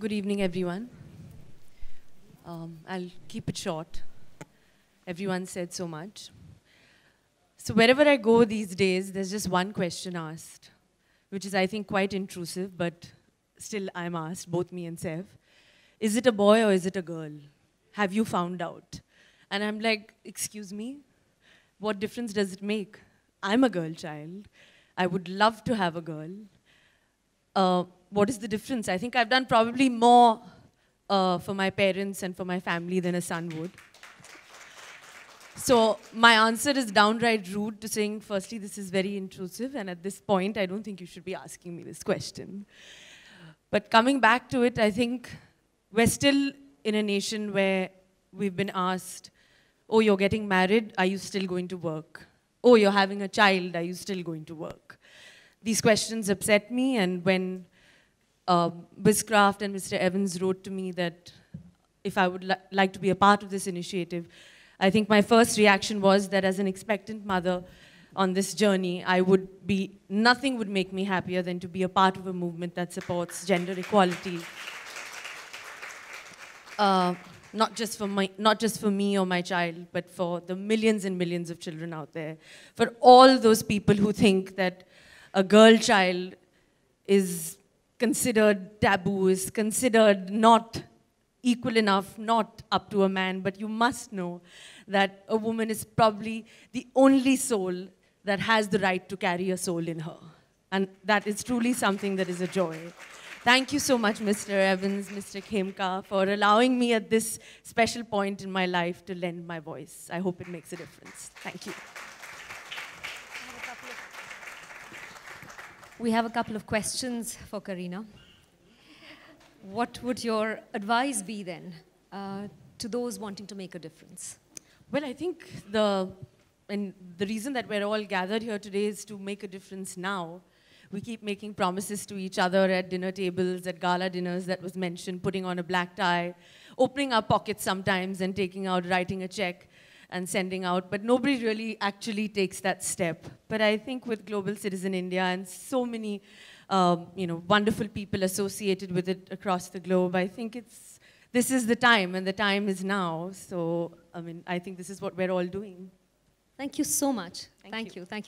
Good evening, everyone. I'll keep it short. Everyone said so much. So wherever I go these days, there's just one question asked, which is, I think, quite intrusive, but still I'm asked, both me and Sev. Is it a boy or is it a girl? Have you found out? And I'm like, excuse me? What difference does it make? I'm a girl child. I would love to have a girl. What is the difference? I think I've done probably more for my parents and for my family than a son would. So my answer is downright rude to saying, firstly, this is very intrusive, and at this point, I don't think you should be asking me this question. But coming back to it, I think we're still in a nation where we've been asked, oh, you're getting married, are you still going to work? Oh, you're having a child, are you still going to work? These questions upset me, and when Ms. Kraft and Mr. Evans wrote to me that if I would like to be a part of this initiative, I think my first reaction was that as an expectant mother on this journey, nothing would make me happier than to be a part of a movement that supports gender equality. Not just for me or my child, but for the millions and millions of children out there. For all those people who think that a girl child is considered taboo, is considered not equal enough, not up to a man, but you must know that a woman is probably the only soul that has the right to carry a soul in her. And that is truly something that is a joy. Thank you so much, Mr. Evans, Mr. Khemka, for allowing me at this special point in my life to lend my voice. I hope it makes a difference. Thank you. We have a couple of questions for Kareena. What would your advice be then to those wanting to make a difference? Well, I think the reason that we're all gathered here today is to make a difference now. We keep making promises to each other at dinner tables, at gala dinners that was mentioned, putting on a black tie, opening our pockets sometimes and taking out, writing a check and sending out, but nobody really actually takes that step. But I think with Global Citizen India and so many wonderful people associated with it across the globe, I think this is the time, and the time is now. So, I think this is what we're all doing. Thank you so much. Thank you.